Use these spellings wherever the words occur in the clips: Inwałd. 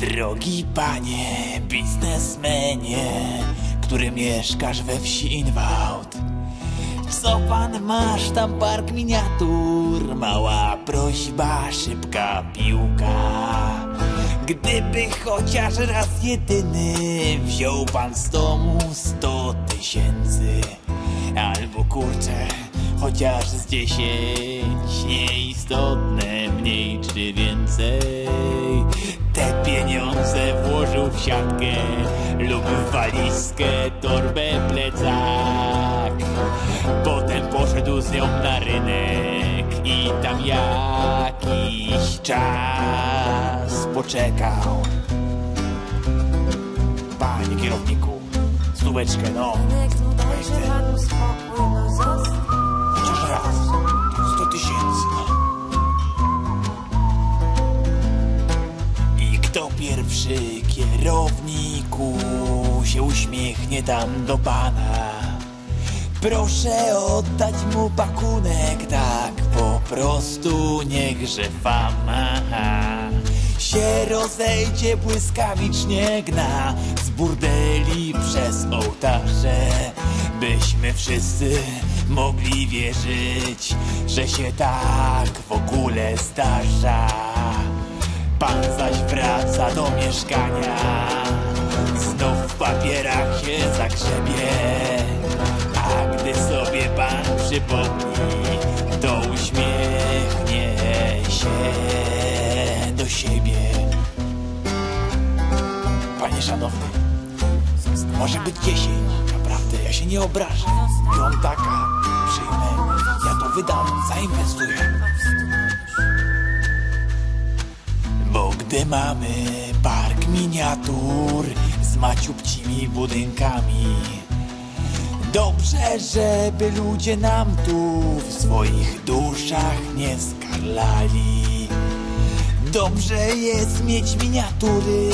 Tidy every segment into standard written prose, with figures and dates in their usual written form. Drogi panie, biznesmenie, który mieszkasz we wsi Inwałd, co pan masz tam park miniatur? Mała prośba, szybka piłka. Gdyby chociaż raz jedyny wziął pan z domu 100 tysięcy, albo kurczę, chociaż z 10, nieistotne mniej czy więcej. Te pieniądze włożył w siatkę lub w walizkę, torbę, plecak. Potem poszedł z nią na rynek i tam jakiś czas poczekał. Panie kierowniku, stóweczkę no. Chociaż raz, 100 tysięcy. I kto pierwszy, kierowniku, się uśmiechnie tam do pana, proszę oddać mu pakunek, tak po prostu niechże fama się rozejdzie błyskawicznie, gna z burdeli przez ołtarze, byśmy wszyscy mogli wierzyć, że się tak w ogóle zdarza. Pan zaś wraca do mieszkania, znów w papierach się zagrzebie, a gdy sobie pan przypomni, to uśmiechnie się do siebie. Panie szanowny, może być 10. Ja się nie obrażę, piątaka przyjmę, ja to wydam, zainwestuję. Bo gdy mamy park miniatur z maciupcimi budynkami, dobrze, żeby ludzie nam tu w swoich duszach nie skarlali. Dobrze jest mieć miniatury,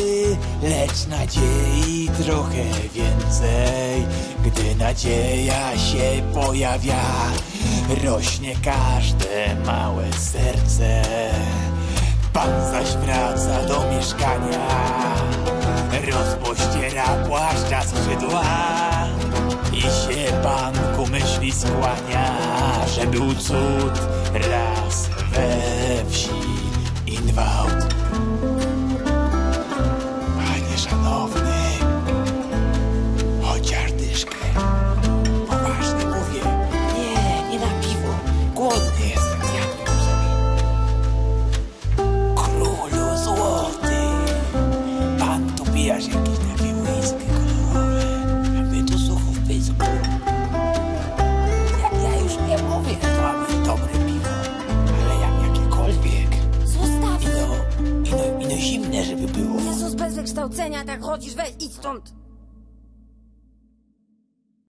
lecz nadziei trochę więcej. Gdy nadzieja się pojawia, rośnie każde małe serce. Pan zaś wraca do mieszkania, rozpościera płaszcza skrzydła i się pan ku myśli skłania, że był cud raz we wsi Inwałd. Panie szanowny, chociaż dyszkę. Poważnie mówię. Nie na piwo. Głodny jestem, zjadłem sobie. Królu złoty, pan tu pijasz jakieś takie whisky kolorowe, a my tu sucho w pysku. Jak ja już nie mówię, to mamy dobre piwo, ale jak jakiekolwiek. Zimne, żeby było. Jezus, bez wykształcenia tak chodzisz, weź, idź stąd!